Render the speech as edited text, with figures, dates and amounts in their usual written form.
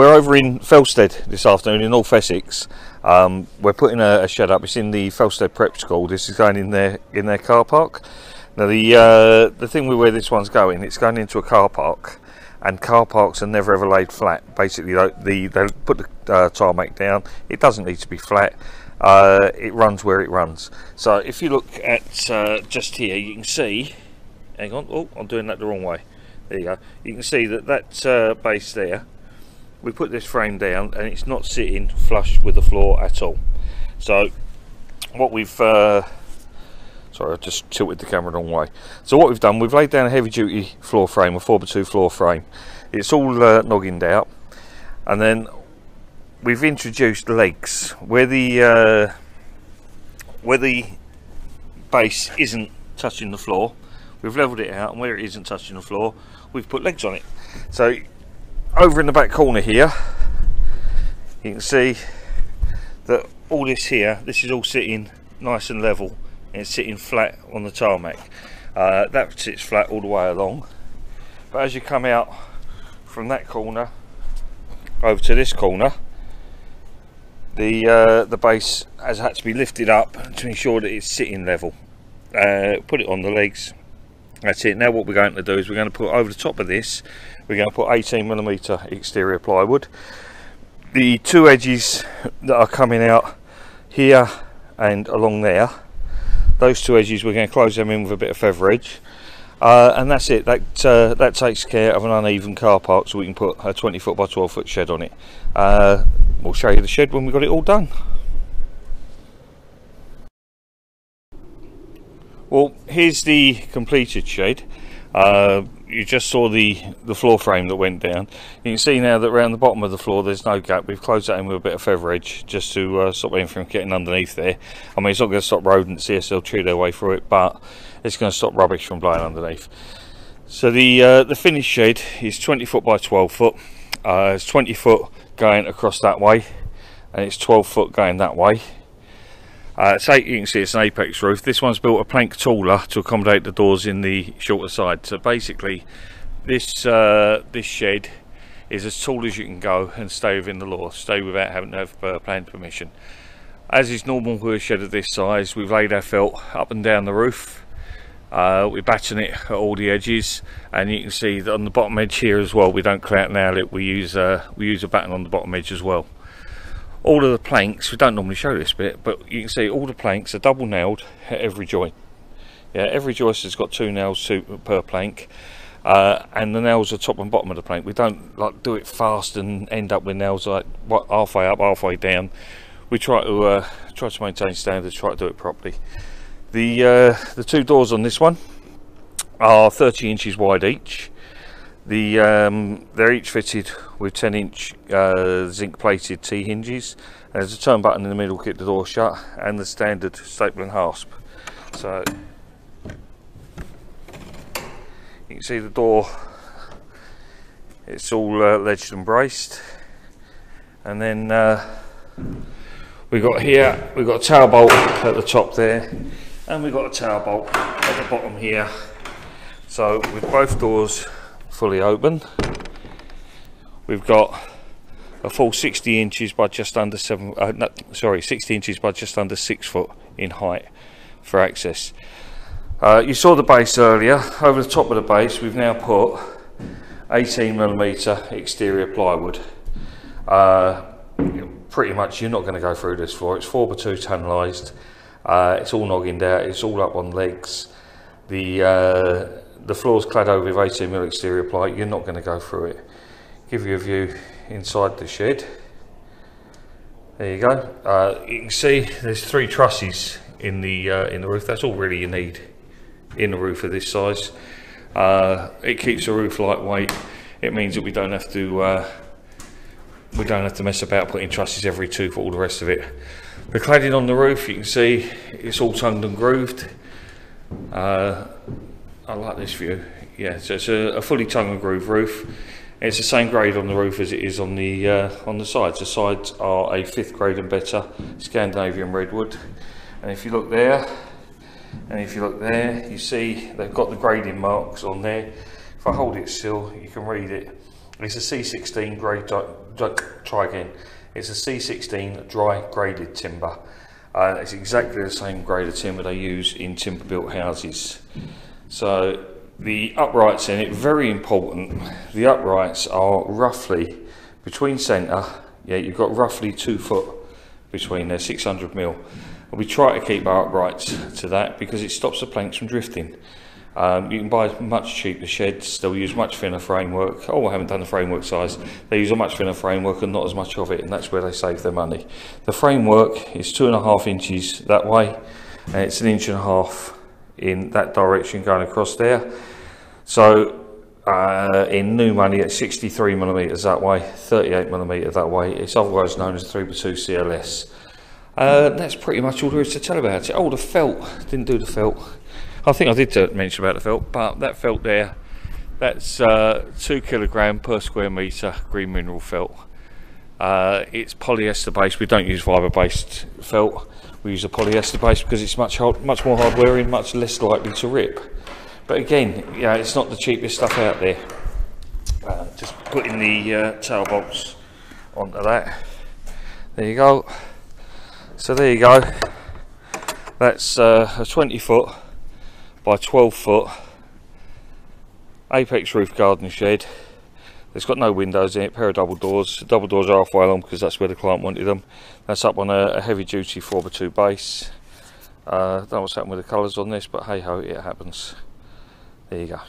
We're over in Felsted this afternoon in North Essex. We're putting a shed up. It's in the Felsted Prep School. This is going in their car park. Now the thing with where this one's going, it's going into a car park, and car parks are never ever laid flat. Basically, they put the tarmac down. It doesn't need to be flat. It runs where it runs. So if you look at just here, you can see. Hang on. Oh, I'm doing that the wrong way. There you go. You can see that base there. We put this frame down and it's not sitting flush with the floor at all. So what we've sorry, I just tilted the camera the wrong way. So what we've done, we've laid down a heavy duty floor frame, a 4x2 floor frame. It's all noggined out, and then we've introduced legs where the base isn't touching the floor. We've leveled it out, and where it isn't touching the floor, we've put legs on it. So over in the back corner here, you can see that all this here, this is all sitting nice and level, and it's sitting flat on the tarmac. That sits flat all the way along, but as you come out from that corner over to this corner, the base has had to be lifted up to ensure that it's sitting level. Put it on the legs. That's it. Now what we're going to do is we're going to put over the top of this, we're going to put 18mm exterior plywood. The two edges that are coming out here and along there, those two edges, we're going to close them in with a bit of feather edge, and that's it. That takes care of an uneven car park, so we can put a 20-foot by 12-foot shed on it. We'll show you the shed when we've got it all done. Well, here's the completed shed. You just saw the floor frame that went down. You can see now that around the bottom of the floor there's no gap. We've closed that in with a bit of feather edge just to stop anything from getting underneath there. I mean, it's not going to stop rodents here, so they'll chew their way through it, but it's going to stop rubbish from blowing underneath. So the finished shed is 20-foot by 12-foot. It's 20-foot going across that way, and it's 12-foot going that way. You can see it's an apex roof. This one's built a plank taller to accommodate the doors in the shorter side. So basically this shed is as tall as you can go and stay within the law, stay without having to have planning permission. As is normal with a shed of this size, we've laid our felt up and down the roof. We're batting it at all the edges, and you can see that on the bottom edge here as well, we don't clout nail it, we use a batten on the bottom edge as well. All of the planks, we don't normally show this bit, but you can see all the planks are double nailed at every joint. Yeah, every joist has got two nails per plank, and the nails are top and bottom of the plank. We don't like do it fast and end up with nails like halfway up, halfway down. We try to maintain standards, try to do it properly. The two doors on this one are 30 inches wide each. They're each fitted with 10-inch zinc plated T-hinges. There's a turn button in the middle to keep the door shut, and the standard staple and hasp. So you can see the door, it's all ledged and braced. And then we've got here, we've got a tower bolt at the top there, and we've got a tower bolt at the bottom here. So with both doors fully open, we've got a full 60 inches by just under 60 inches by just under 6 foot in height for access. You saw the base earlier. Over the top of the base, we've now put 18mm exterior plywood. Pretty much you're not going to go through this floor. It's 4x2 tannalized. It's all noggined out, it's all up on legs. The floor's clad over with 18mm exterior ply. You're not going to go through it. Give you a view inside the shed. There you go. You can see there's three trusses in the roof. That's all really you need in a roof of this size. It keeps the roof lightweight. It means that we don't have to mess about putting trusses every 2 for all the rest of it. The cladding on the roof, you can see it's all tongued and grooved. I like this view. Yeah, so it's a fully tongue and groove roof. It's the same grade on the roof as it is on the sides. The sides are a 5th grade and better Scandinavian redwood. And if you look there, and if you look there, you see they've got the grading marks on there. If I hold it still, you can read it. and it's a C16 grade, it's a C16 dry graded timber. It's exactly the same grade of timber they use in timber built houses. So the uprights in it, very important, the uprights are roughly between centre, yeah, you've got roughly 2 foot between there, 600 mil. We try to keep our uprights to that because it stops the planks from drifting. You can buy much cheaper sheds, they'll use much thinner framework. Oh, I haven't done the framework size. They use a much thinner framework and not as much of it, and that's where they save their money. The framework is 2.5 inches that way, and it's 1.5 inches in that direction going across there. So in new money, it's 63 millimeters that way, 38 millimeter that way. It's otherwise known as 3x2 CLS. That's pretty much all there is to tell about it. Oh, the felt, didn't do the felt. I think I did mention about the felt, but that felt there, that's 2 kg per square metre green mineral felt. It's polyester based. We don't use fibre based felt, we use a polyester based because it's much more hard wearing, much less likely to rip. But again, yeah, it's not the cheapest stuff out there. Just putting the tail bolts onto that. There you go. So there you go. That's a 20 foot by 12 foot apex roof garden shed. It's got no windows in it, pair of double doors. The double doors are halfway along because that's where the client wanted them. That's up on a heavy duty 4x2 base. Don't know what's happened with the colours on this, but hey ho, it happens. There you go.